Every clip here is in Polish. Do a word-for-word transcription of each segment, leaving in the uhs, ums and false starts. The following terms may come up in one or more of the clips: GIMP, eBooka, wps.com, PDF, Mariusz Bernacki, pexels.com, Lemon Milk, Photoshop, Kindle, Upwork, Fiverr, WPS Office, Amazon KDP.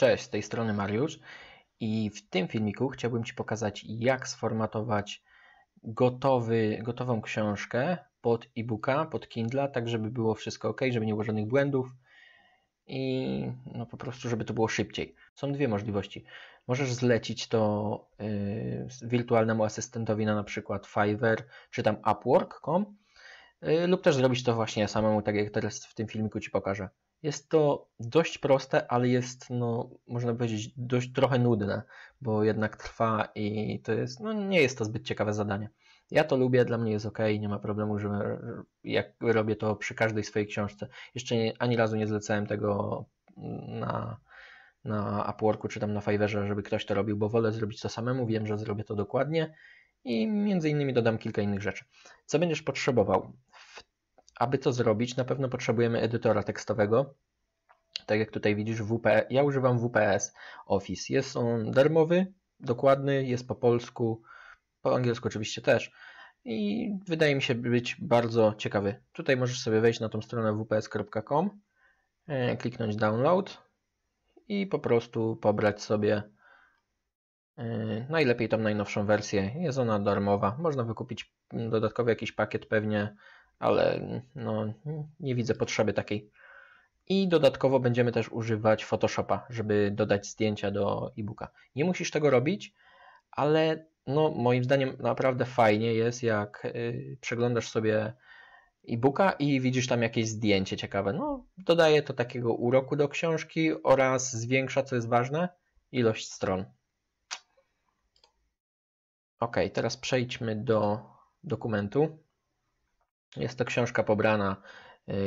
Cześć, z tej strony Mariusz i w tym filmiku chciałbym Ci pokazać, jak sformatować gotowy, gotową książkę pod e-booka, pod Kindle, tak żeby było wszystko ok, żeby nie było żadnych błędów i no po prostu, żeby to było szybciej. Są dwie możliwości. Możesz zlecić to yy, wirtualnemu asystentowi na na przykład Fiverr czy tam Upwork kropka com yy, lub też zrobić to właśnie samemu, tak jak teraz w tym filmiku Ci pokażę. Jest to dość proste, ale jest, no, można powiedzieć, dość trochę nudne, bo jednak trwa i to jest, no, nie jest to zbyt ciekawe zadanie. Ja to lubię, dla mnie jest ok, nie ma problemu, że jak robię to przy każdej swojej książce. Jeszcze nie, ani razu nie zlecałem tego na, na Upworku czy tam na Fiverrze, żeby ktoś to robił, bo wolę zrobić to samemu, wiem, że zrobię to dokładnie i między innymi dodam kilka innych rzeczy. Co będziesz potrzebował? Aby to zrobić, na pewno potrzebujemy edytora tekstowego. Tak jak tutaj widzisz, W P S, ja używam W P S Office. Jest on darmowy, dokładny, jest po polsku, po angielsku oczywiście też. I wydaje mi się być bardzo ciekawy. Tutaj możesz sobie wejść na tą stronę w p s kropka com, kliknąć download i po prostu pobrać sobie najlepiej tą najnowszą wersję. Jest ona darmowa. Można wykupić dodatkowy jakiś pakiet pewnie, ale no, nie widzę potrzeby takiej. I dodatkowo będziemy też używać Photoshopa, żeby dodać zdjęcia do e-booka. Nie musisz tego robić, ale no, moim zdaniem naprawdę fajnie jest, jak yy, przeglądasz sobie e-booka i widzisz tam jakieś zdjęcie ciekawe. No, dodaje to takiego uroku do książki oraz zwiększa, co jest ważne, ilość stron. Ok, teraz przejdźmy do dokumentu. Jest to książka pobrana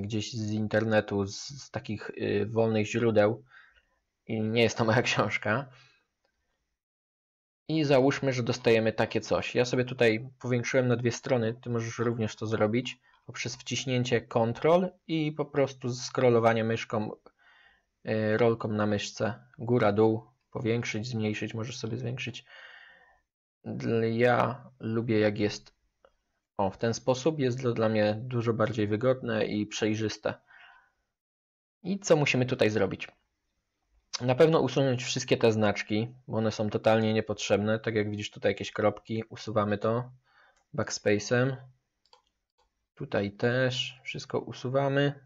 gdzieś z internetu, z, z takich wolnych źródeł i nie jest to moja książka. I załóżmy, że dostajemy takie coś. Ja sobie tutaj powiększyłem na dwie strony, Ty możesz również to zrobić poprzez wciśnięcie kontrol i po prostu scrollowanie myszką, rolką na myszce, góra, dół, powiększyć, zmniejszyć, możesz sobie zwiększyć. Ja lubię, jak jest O, w ten sposób, jest to dla mnie dużo bardziej wygodne i przejrzyste. I co musimy tutaj zrobić? Na pewno usunąć wszystkie te znaczki, bo one są totalnie niepotrzebne. Tak jak widzisz, tutaj jakieś kropki, usuwamy to backspace'em. Tutaj też wszystko usuwamy.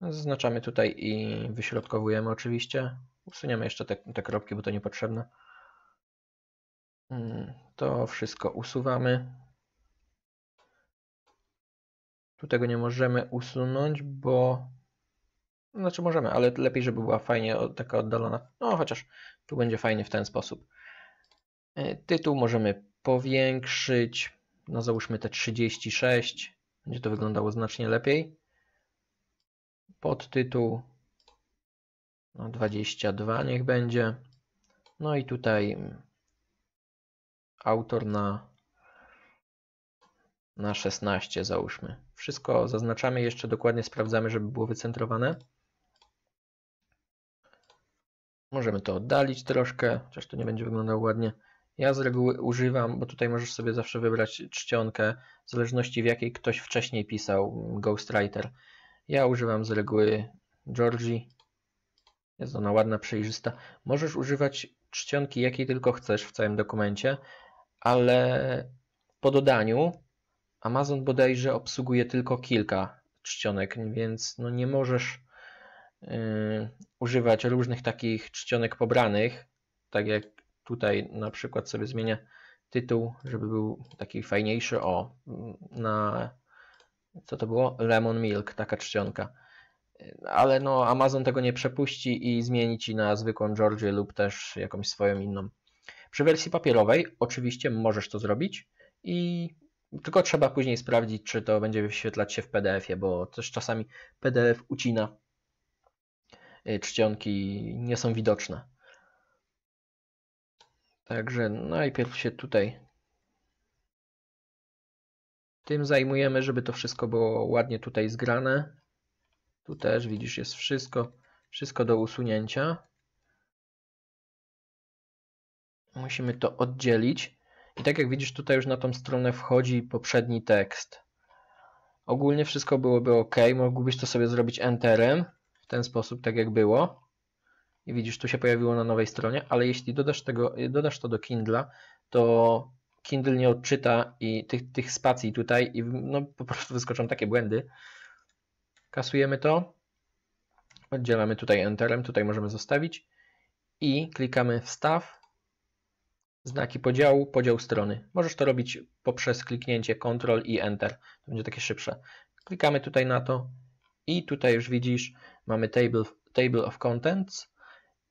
Zaznaczamy tutaj i wyśrodkowujemy oczywiście. Usuniemy jeszcze te, te kropki, bo to niepotrzebne. To wszystko usuwamy. Tu tego nie możemy usunąć, bo... Znaczy możemy, ale lepiej, żeby była fajnie taka oddalona. No chociaż tu będzie fajnie w ten sposób. Tytuł możemy powiększyć. No załóżmy te trzydzieści sześć. Będzie to wyglądało znacznie lepiej. Podtytuł. No dwadzieścia dwa niech będzie. No i tutaj... Autor na, na szesnaście załóżmy. Wszystko zaznaczamy, jeszcze dokładnie sprawdzamy, żeby było wycentrowane. Możemy to oddalić troszkę, chociaż to nie będzie wyglądało ładnie. Ja z reguły używam, bo tutaj możesz sobie zawsze wybrać czcionkę, w zależności w jakiej ktoś wcześniej pisał, ghostwriter. Ja używam z reguły Georgii. Jest ona ładna, przejrzysta. Możesz używać czcionki jakiej tylko chcesz w całym dokumencie, ale po dodaniu Amazon bodajże obsługuje tylko kilka czcionek, więc no nie możesz yy, używać różnych takich czcionek pobranych, tak jak tutaj na przykład sobie zmienię tytuł, żeby był taki fajniejszy, o, na, co to było? Lemon Milk, taka czcionka. Ale no Amazon tego nie przepuści i zmieni Ci na zwykłą Georgię lub też jakąś swoją inną. Przy wersji papierowej oczywiście możesz to zrobić i tylko trzeba później sprawdzić, czy to będzie wyświetlać się w P D F ie, bo też czasami P D F ucina czcionki, nie są widoczne. Także najpierw się tutaj tym zajmujemy, żeby to wszystko było ładnie tutaj zgrane. Tu też widzisz, jest wszystko, wszystko do usunięcia. Musimy to oddzielić. I tak jak widzisz, tutaj już na tą stronę wchodzi poprzedni tekst. Ogólnie wszystko byłoby ok. Mógłbyś to sobie zrobić enterem. W ten sposób, tak jak było. I widzisz, tu się pojawiło na nowej stronie, ale jeśli dodasz, tego, dodasz to do Kindle'a, to Kindle nie odczyta i tych, tych spacji tutaj i no, po prostu wyskoczą takie błędy. Kasujemy to, oddzielamy tutaj Enterem, tutaj możemy zostawić i klikamy Wstaw, znaki podziału, podział strony. Możesz to robić poprzez kliknięcie Ctrl i Enter, to będzie takie szybsze. Klikamy tutaj na to i tutaj już widzisz, mamy Table, table of Contents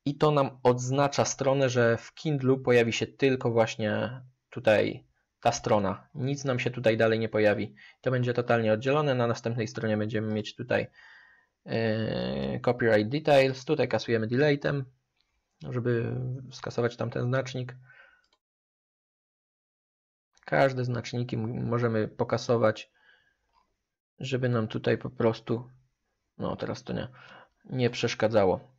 i to nam odznacza stronę, że w Kindlu pojawi się tylko właśnie tutaj ta strona. Nic nam się tutaj dalej nie pojawi. To będzie totalnie oddzielone. Na następnej stronie będziemy mieć tutaj yy, Copyright Details. Tutaj kasujemy Delete'em, żeby skasować tamten znacznik. Każde znaczniki możemy pokasować, żeby nam tutaj po prostu, no teraz to nie, nie przeszkadzało.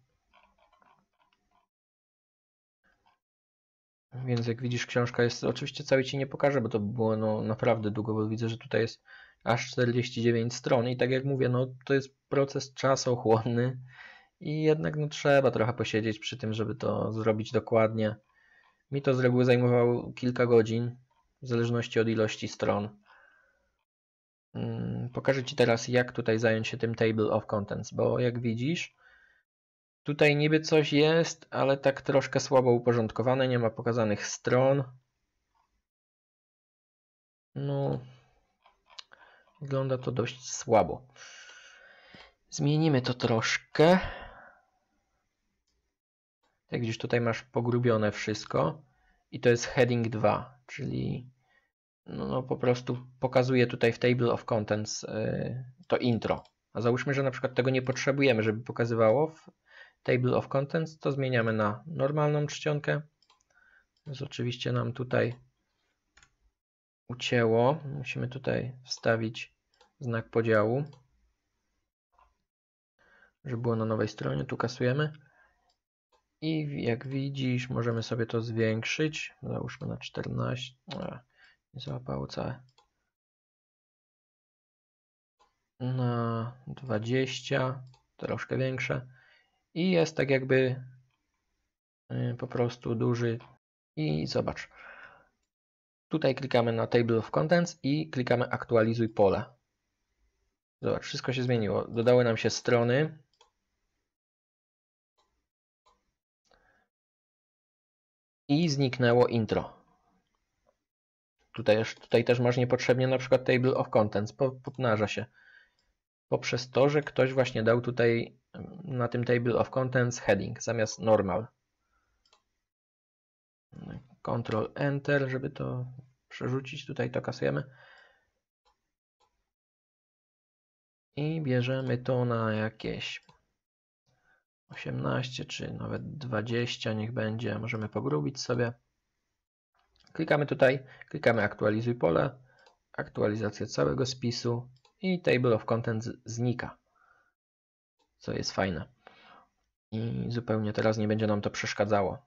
Więc jak widzisz, książka jest, oczywiście cały Ci nie pokażę, bo to było no, naprawdę długo, bo widzę, że tutaj jest aż czterdzieści dziewięć stron i tak jak mówię, no to jest proces czasochłonny i jednak no, trzeba trochę posiedzieć przy tym, żeby to zrobić dokładnie. Mi to z reguły zajmowało kilka godzin, w zależności od ilości stron. Pokażę Ci teraz, jak tutaj zająć się tym Table of Contents, bo jak widzisz, tutaj niby coś jest, ale tak troszkę słabo uporządkowane, nie ma pokazanych stron. No, wygląda to dość słabo. Zmienimy to troszkę. Jak widzisz, tutaj masz pogrubione wszystko i to jest heading dwa, czyli no, no po prostu pokazuje tutaj w Table of Contents yy, to intro. A załóżmy, że na przykład tego nie potrzebujemy, żeby pokazywało w Table of Contents, to zmieniamy na normalną czcionkę. Więc oczywiście nam tutaj ucięło. Musimy tutaj wstawić znak podziału, żeby było na nowej stronie. Tu kasujemy. I jak widzisz, możemy sobie to zwiększyć. Załóżmy na czternaście. Nie załapało całe. Na dwadzieścia. Troszkę większe. I jest tak jakby po prostu duży i zobacz. Tutaj klikamy na Table of Contents i klikamy aktualizuj pole. Zobacz, wszystko się zmieniło. Dodały nam się strony. I zniknęło intro. Tutaj, tutaj też masz niepotrzebnie na przykład Table of Contents. Pomnaża się. Poprzez to, że ktoś właśnie dał tutaj na tym Table of Contents heading zamiast normal. Ctrl Enter, żeby to przerzucić. Tutaj to kasujemy. I bierzemy to na jakieś osiemnaście czy nawet dwadzieścia. Niech będzie. Możemy pogrubić sobie. Klikamy tutaj. Klikamy aktualizuj pole. Aktualizacja całego spisu. I Table of Contents znika, co jest fajne. I zupełnie teraz nie będzie nam to przeszkadzało.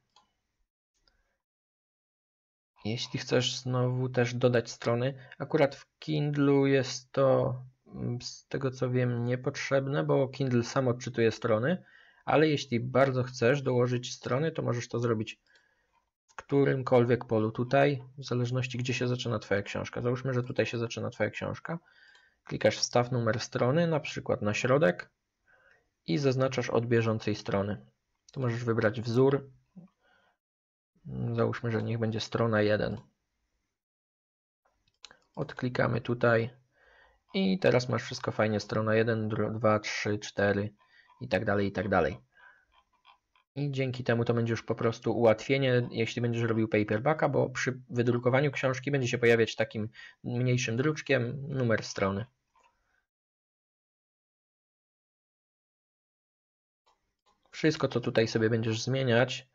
Jeśli chcesz znowu też dodać strony, akurat w Kindlu jest to, z tego co wiem, niepotrzebne, bo Kindle sam odczytuje strony, ale jeśli bardzo chcesz dołożyć strony, to możesz to zrobić w którymkolwiek polu tutaj, w zależności gdzie się zaczyna Twoja książka. Załóżmy, że tutaj się zaczyna Twoja książka. Klikasz wstaw numer strony, na przykład na środek i zaznaczasz od bieżącej strony. Tu możesz wybrać wzór. Załóżmy, że niech będzie strona jeden. Odklikamy tutaj i teraz masz wszystko fajnie. Strona jeden, dwa, trzy, cztery i tak dalej, i tak dalej. I dzięki temu to będzie już po prostu ułatwienie, jeśli będziesz robił paperbacka, bo przy wydrukowaniu książki będzie się pojawiać takim mniejszym druczkiem numer strony. Wszystko, co tutaj sobie będziesz zmieniać,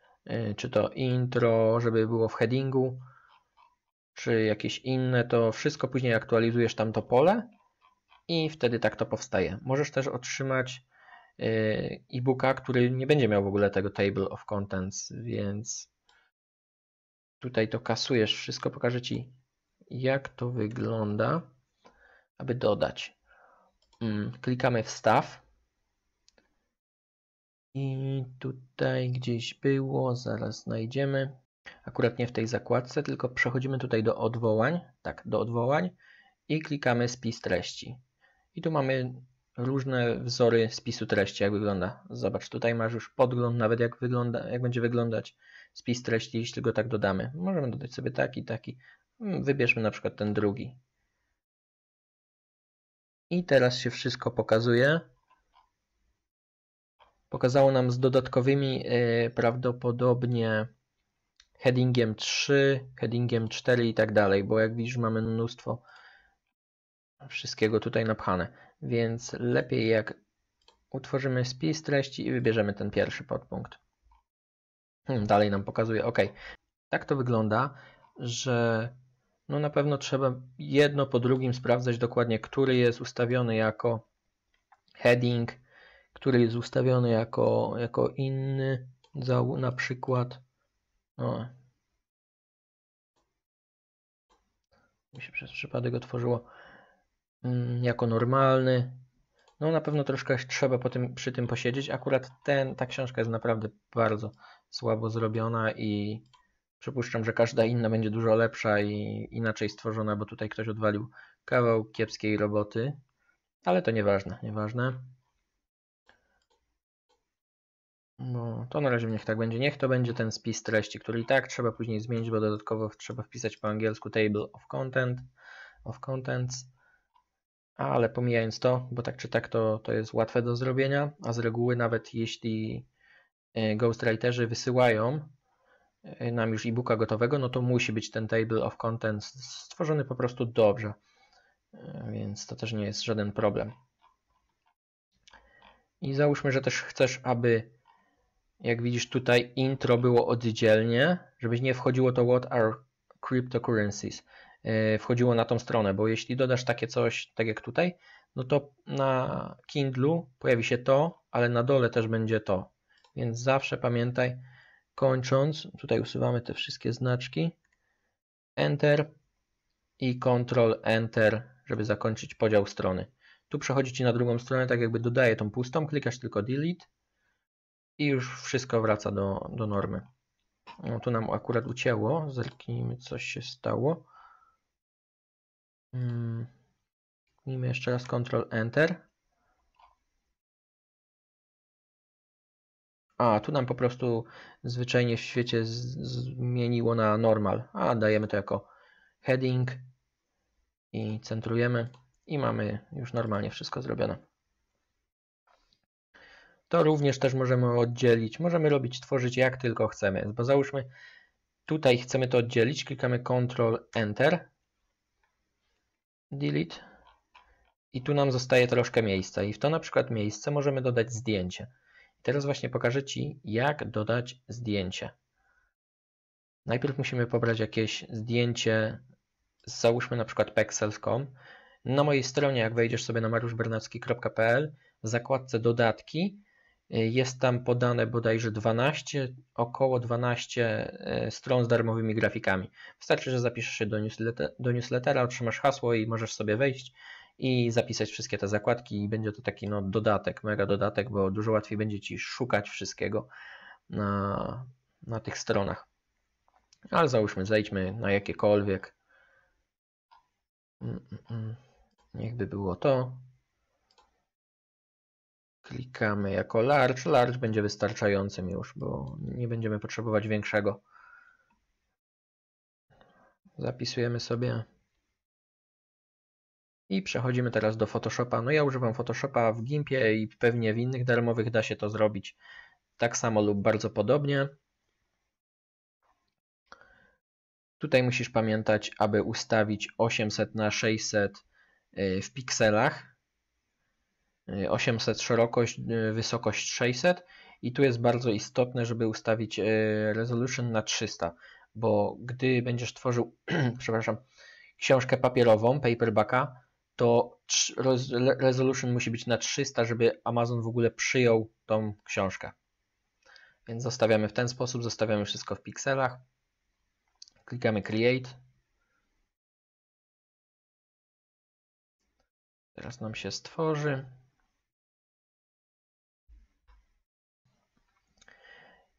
czy to intro, żeby było w headingu, czy jakieś inne, to wszystko później aktualizujesz tamto pole i wtedy tak to powstaje. Możesz też otrzymać e-booka, który nie będzie miał w ogóle tego Table of Contents, więc tutaj to kasujesz wszystko. Pokażę Ci, jak to wygląda, aby dodać. Klikamy wstaw I tutaj gdzieś było, zaraz znajdziemy. Akurat nie w tej zakładce, tylko przechodzimy tutaj do odwołań. Tak, do odwołań i klikamy spis treści. I tu mamy różne wzory spisu treści, jak wygląda. Zobacz, tutaj masz już podgląd, nawet jak, wygląda, jak będzie wyglądać spis treści, jeśli go tak dodamy. Możemy dodać sobie taki, taki. Wybierzmy na przykład ten drugi. I teraz się wszystko pokazuje. Pokazało nam z dodatkowymi yy, prawdopodobnie headingiem trzy, headingiem cztery i tak dalej, bo jak widzisz mamy mnóstwo wszystkiego tutaj napchane, więc lepiej jak utworzymy spis treści i wybierzemy ten pierwszy podpunkt. Hmm, dalej nam pokazuje OK. Tak to wygląda, że no na pewno trzeba jedno po drugim sprawdzać dokładnie, który jest ustawiony jako heading, który jest ustawiony jako, jako inny, na przykład. No. Mi się przez przypadek otworzyło jako normalny. No na pewno troszkę trzeba po tym, przy tym posiedzieć. Akurat ten, ta książka jest naprawdę bardzo słabo zrobiona i przypuszczam, że każda inna będzie dużo lepsza i inaczej stworzona, bo tutaj ktoś odwalił kawał kiepskiej roboty. Ale to nieważne, nieważne. No, to na razie niech tak będzie. Niech to będzie ten spis treści, który i tak trzeba później zmienić, bo dodatkowo trzeba wpisać po angielsku table of content, of contents. Ale pomijając to, bo tak czy tak to, to jest łatwe do zrobienia, a z reguły nawet jeśli ghostwriterzy wysyłają nam już e-booka gotowego, no to musi być ten table of contents stworzony po prostu dobrze. Więc to też nie jest żaden problem. I załóżmy, że też chcesz, aby jak widzisz tutaj intro było oddzielnie, żebyś nie wchodziło to what are cryptocurrencies, wchodziło na tą stronę, bo jeśli dodasz takie coś, tak jak tutaj, no to na Kindlu pojawi się to, ale na dole też będzie to, więc zawsze pamiętaj, kończąc, tutaj usuwamy te wszystkie znaczki, Enter i Ctrl Enter, żeby zakończyć podział strony. Tu przechodzi ci na drugą stronę, tak jakby dodaję tą pustą, klikasz tylko Delete, i już wszystko wraca do, do normy. No, tu nam akurat ucięło. Zerknijmy, co się stało. Kliknijmy jeszcze raz Ctrl Enter. A, tu nam po prostu zwyczajnie w świecie zmieniło na normal. A, dajemy to jako heading i centrujemy. I mamy już normalnie wszystko zrobione. To również też możemy oddzielić, możemy robić, tworzyć jak tylko chcemy, bo załóżmy tutaj chcemy to oddzielić, klikamy Ctrl Enter, Delete i tu nam zostaje troszkę miejsca i w to na przykład miejsce możemy dodać zdjęcie. I teraz właśnie pokażę Ci jak dodać zdjęcie. Najpierw musimy pobrać jakieś zdjęcie, załóżmy na przykład pexels kropka com. Na mojej stronie jak wejdziesz sobie na mariusz bernacki kropka p l w zakładce dodatki jest tam podane bodajże dwanaście, około dwanaście stron z darmowymi grafikami. Wystarczy, że zapiszesz się do, newsletter, do newslettera, otrzymasz hasło i możesz sobie wejść i zapisać wszystkie te zakładki i będzie to taki no, dodatek, mega dodatek, bo dużo łatwiej będzie Ci szukać wszystkiego na, na tych stronach. Ale załóżmy, zejdźmy na jakiekolwiek. Niechby było to. Klikamy jako large. Large będzie wystarczającym już, bo nie będziemy potrzebować większego. Zapisujemy sobie. I przechodzimy teraz do Photoshopa. No ja używam Photoshopa w gimpie i pewnie w innych darmowych da się to zrobić tak samo lub bardzo podobnie. Tutaj musisz pamiętać, aby ustawić osiemset na sześćset w pikselach. osiemset szerokość, wysokość sześćset i tu jest bardzo istotne, żeby ustawić resolution na trzysta, bo gdy będziesz tworzył przepraszam, książkę papierową, paperbacka, to resolution musi być na trzysta, żeby Amazon w ogóle przyjął tą książkę. Więc zostawiamy w ten sposób, zostawiamy wszystko w pikselach, klikamy Create. Teraz nam się stworzy.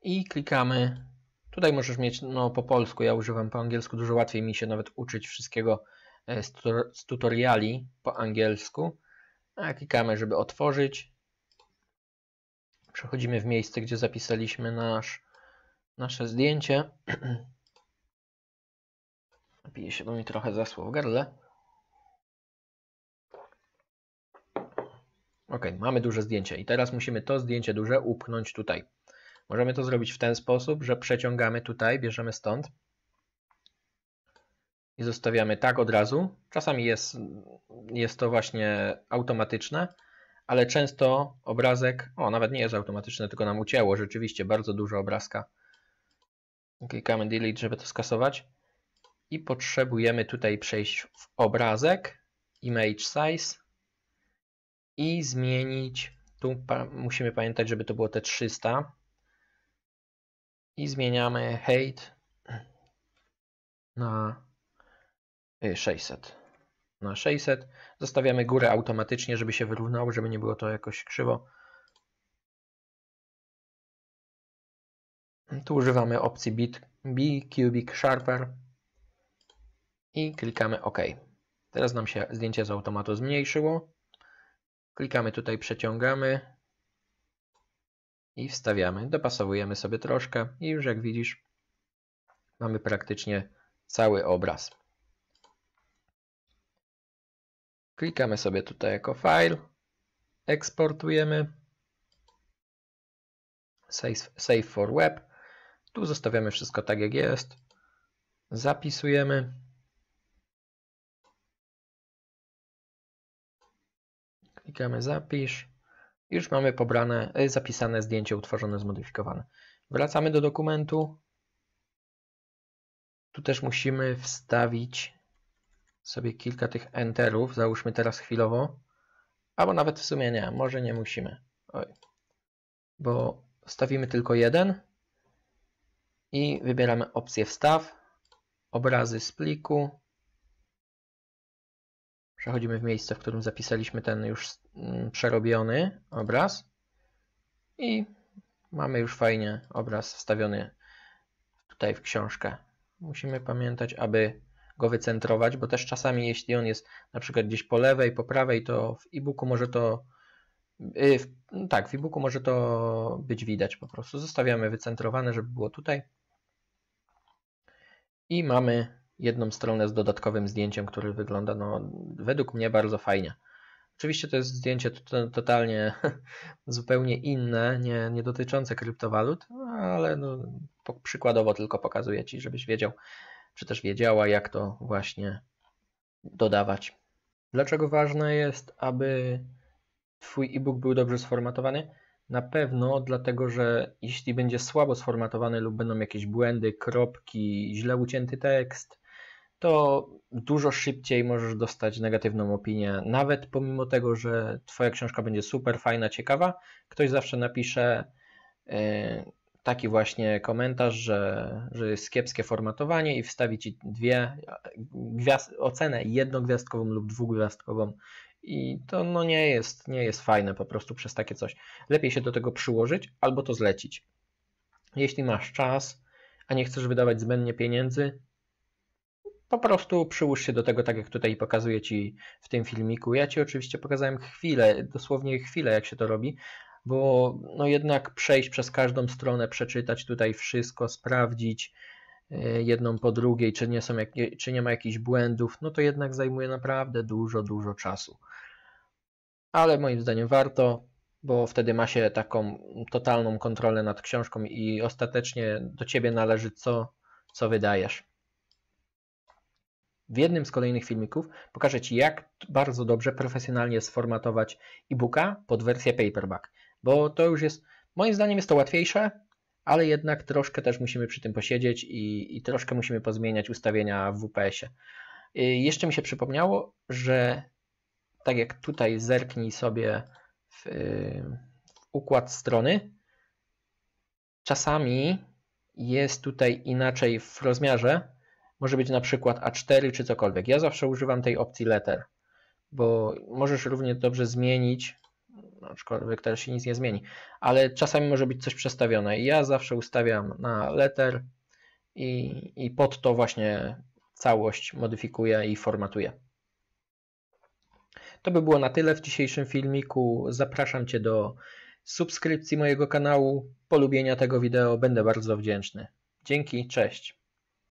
i klikamy. Tutaj możesz mieć no, po polsku, ja używam po angielsku, dużo łatwiej mi się nawet uczyć wszystkiego z, tutor z tutoriali po angielsku. A klikamy, żeby otworzyć. Przechodzimy w miejsce, gdzie zapisaliśmy nasz, nasze zdjęcie. Bije się do mnie trochę zasło w gardle. Ok, mamy duże zdjęcie i teraz musimy to zdjęcie duże upchnąć tutaj. Możemy to zrobić w ten sposób, że przeciągamy tutaj, bierzemy stąd i zostawiamy tak od razu. Czasami jest, jest to właśnie automatyczne, ale często obrazek, o nawet nie jest automatyczny, tylko nam ucięło rzeczywiście bardzo dużo obrazka. Klikamy delete, żeby to skasować i potrzebujemy tutaj przejść w obrazek, image size i zmienić, tu pa, musimy pamiętać, żeby to było te trzysta i zmieniamy height na sześćset. Na sześćset. Zostawiamy górę automatycznie, żeby się wyrównało, żeby nie było to jakoś krzywo. Tu używamy opcji B, Cubic Sharper i klikamy OK. Teraz nam się zdjęcie z automatu zmniejszyło. Klikamy tutaj, przeciągamy i wstawiamy. Dopasowujemy sobie troszkę i już jak widzisz, mamy praktycznie cały obraz. Klikamy sobie tutaj jako file, eksportujemy, save, save for web. Tu zostawiamy wszystko tak jak jest, zapisujemy. Klikamy zapisz. Już mamy pobrane, zapisane zdjęcie utworzone, zmodyfikowane. Wracamy do dokumentu. Tu też musimy wstawić sobie kilka tych enterów. Załóżmy teraz chwilowo. Albo nawet w sumie nie, może nie musimy. Oj. Bo wstawimy tylko jeden. I wybieramy opcję wstaw. Obrazy z pliku. Przechodzimy w miejsce, w którym zapisaliśmy ten już przerobiony obraz i mamy już fajnie obraz wstawiony tutaj w książkę. Musimy pamiętać, aby go wycentrować, bo też czasami jeśli on jest na przykład gdzieś po lewej, po prawej, to w e-booku może to yy, w, tak, w e-booku może to być widać po prostu. Zostawiamy wycentrowane, żeby było tutaj i mamy jedną stronę z dodatkowym zdjęciem, który wygląda no, według mnie bardzo fajnie. Oczywiście to jest zdjęcie totalnie zupełnie inne, nie, nie dotyczące kryptowalut, ale no, przykładowo tylko pokazuję Ci, żebyś wiedział, czy też wiedziała, jak to właśnie dodawać. Dlaczego ważne jest, aby Twój e-book był dobrze sformatowany? Na pewno dlatego, że jeśli będzie słabo sformatowany lub będą jakieś błędy, kropki, źle ucięty tekst, to dużo szybciej możesz dostać negatywną opinię. Nawet pomimo tego, że Twoja książka będzie super fajna, ciekawa, ktoś zawsze napisze yy, taki właśnie komentarz, że, że jest kiepskie formatowanie i wstawi Ci dwie gwiazd ocenę jednogwiazdkową lub dwugwiazdkową. I to no nie jest, nie jest fajne po prostu przez takie coś. Lepiej się do tego przyłożyć albo to zlecić. Jeśli masz czas, a nie chcesz wydawać zbędnie pieniędzy, po prostu przyłóż się do tego, tak jak tutaj pokazuję Ci w tym filmiku. Ja Ci oczywiście pokazałem chwilę, dosłownie chwilę, jak się to robi, bo no jednak przejść przez każdą stronę, przeczytać tutaj wszystko, sprawdzić jedną po drugiej, czy nie, są, czy nie ma jakichś błędów, no to jednak zajmuje naprawdę dużo, dużo czasu. Ale moim zdaniem warto, bo wtedy ma się taką totalną kontrolę nad książką i ostatecznie do Ciebie należy co, co wydajesz. W jednym z kolejnych filmików pokażę Ci, jak bardzo dobrze, profesjonalnie sformatować e-booka pod wersję paperback, bo to już jest, moim zdaniem jest to łatwiejsze, ale jednak troszkę też musimy przy tym posiedzieć i, i troszkę musimy pozmieniać ustawienia w W P S ie. Jeszcze mi się przypomniało, że tak jak tutaj zerknij sobie w, w układ strony, czasami jest tutaj inaczej w rozmiarze, może być na przykład A cztery czy cokolwiek. Ja zawsze używam tej opcji letter, bo możesz równie dobrze zmienić aczkolwiek też się nic nie zmieni, ale czasami może być coś przestawione. Ja zawsze ustawiam na letter i, i pod to właśnie całość modyfikuję i formatuję. To by było na tyle w dzisiejszym filmiku. Zapraszam Cię do subskrypcji mojego kanału, polubienia tego wideo. Będę bardzo wdzięczny. Dzięki, cześć.